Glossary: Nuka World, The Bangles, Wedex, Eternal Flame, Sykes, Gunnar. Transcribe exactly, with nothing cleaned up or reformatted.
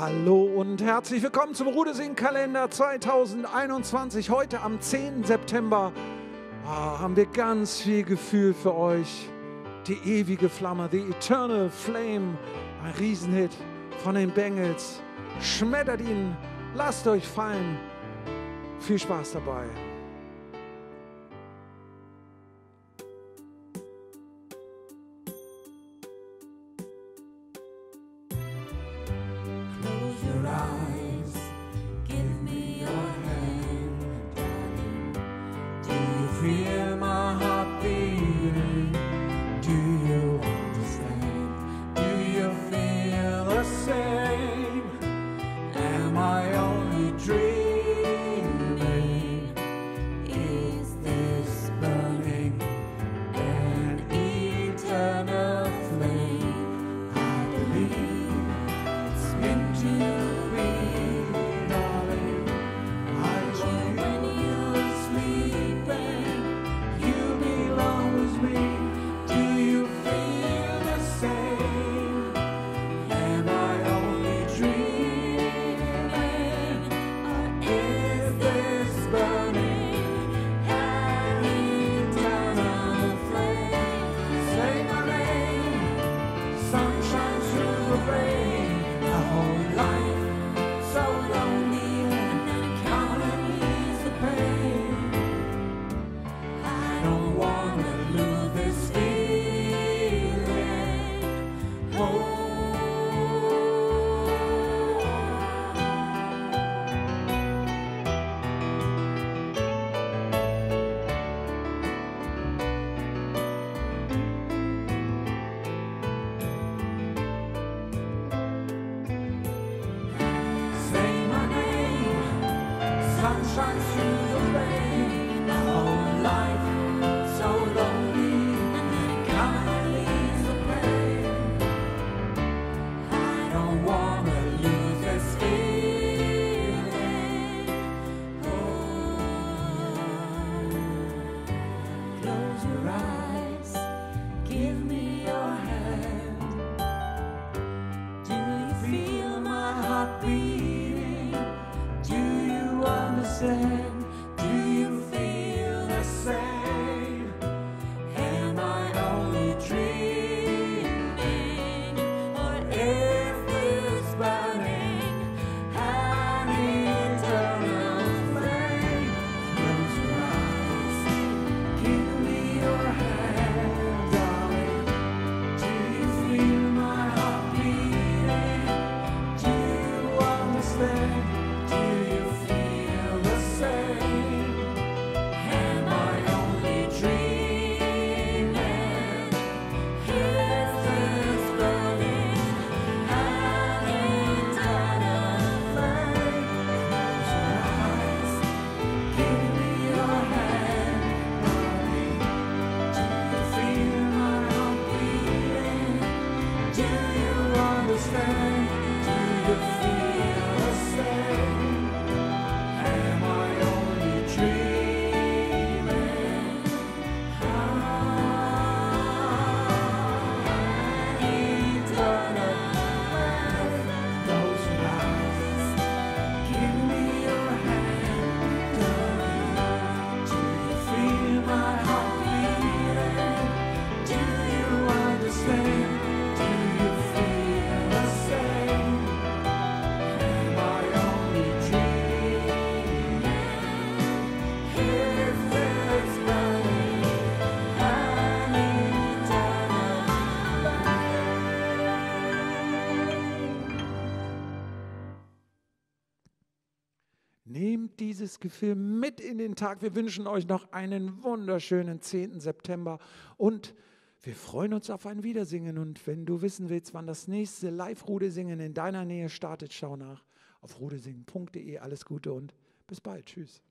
Hallo und herzlich willkommen zum Rudelsing-Kalender zwanzig einundzwanzig. Heute am zehnten September oh, haben wir ganz viel Gefühl für euch. Die ewige Flamme, The Eternal Flame, ein Riesenhit von den Bangles. Schmettert ihn, lasst euch fallen. Viel Spaß dabei. Nehmt dieses Gefühl mit in den Tag. Wir wünschen euch noch einen wunderschönen zehnten September und wir freuen uns auf ein Wiedersingen. Und wenn du wissen willst, wann das nächste Live-Rudelsingen in deiner Nähe startet, schau nach auf rudelsingen punkt de. Alles Gute und bis bald. Tschüss.